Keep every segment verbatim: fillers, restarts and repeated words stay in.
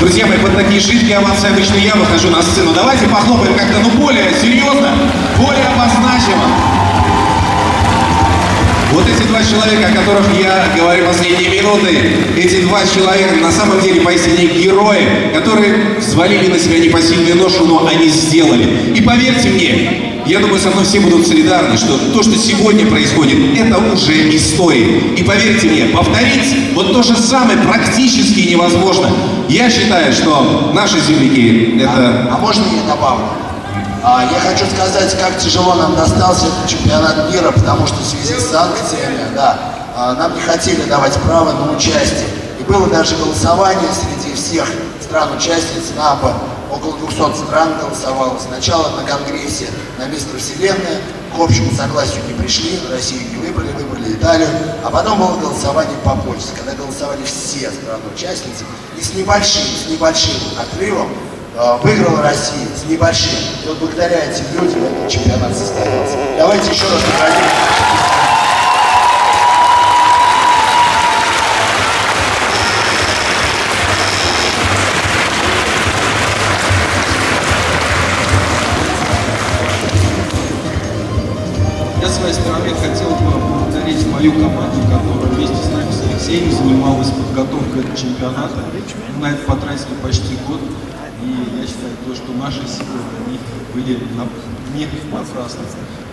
Друзья мои, под такие шишки авансы обычно я выхожу на сцену. Давайте похлопаем как-то, ну, более серьезно, более обозначимо. Вот эти два человека, о которых я говорю последние минуты, эти два человека на самом деле поистине герои, которые взвалили на себя непосильную ношу, но они сделали. И поверьте мне, я думаю, со мной все будут солидарны, что то, что сегодня происходит, это уже история. И поверьте мне, повторить вот то же самое практически невозможно. Я считаю, что наши земляки это... А, а можно я добавлю? А, я хочу сказать, как тяжело нам достался чемпионат мира, потому что в связи с санкциями, да, нам не хотели давать право на участие. И было даже голосование среди всех стран-участниц НАПА. Около двухсот стран голосовало. Сначала на Конгрессе на Мистер Вселенная к общему согласию не пришли, Россию не выбрали, выбрали Италию, а потом было голосование по Польше, когда голосовали все страны-участницы, и с небольшим, с небольшим отрывом э, выиграла Россия, с небольшим. И вот благодаря этим людям этот чемпионат состоялся. Давайте еще раз наградим. Команду, которая вместе с нами, с Алексеем, занималась подготовкой к чемпионату. Мы на это потратили почти год. И я считаю, то, что наши силы они были не напрасны.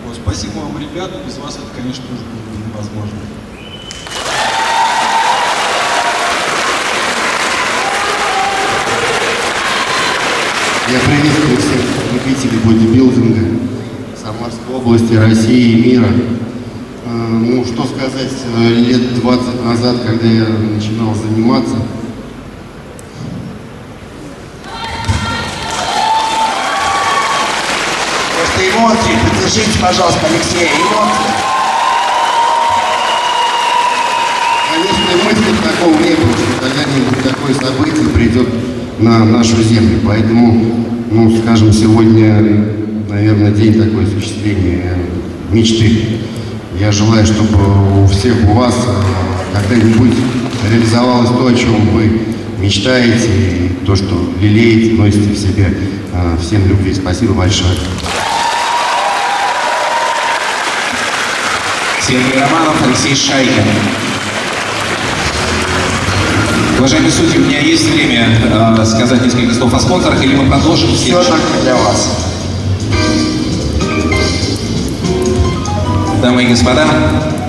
Вот. Спасибо вам, ребята. Без вас это, конечно, уже было невозможно. Я приветствую всех любителей бодибилдинга Самарской области, России и мира. Ну, что сказать, лет двадцать назад, когда я начинал заниматься, просто эмоции, поддержите, пожалуйста, Алексея, эмоции. Конечно, мысли такого не было, что когда-нибудь такое событие придет на нашу землю, поэтому, ну, скажем, сегодня, наверное, день такой осуществления мечты. Я желаю, чтобы у всех у вас когда-нибудь реализовалось то, о чем вы мечтаете, и то, что лелеете, носите в себе. Всем любви. Спасибо большое. Сергей Романов, Алексей Шайкин. Уважаемые судьи, у меня есть время э, сказать несколько слов о спонсорах, или мы продолжим? Все так для вас. Дамы и господа,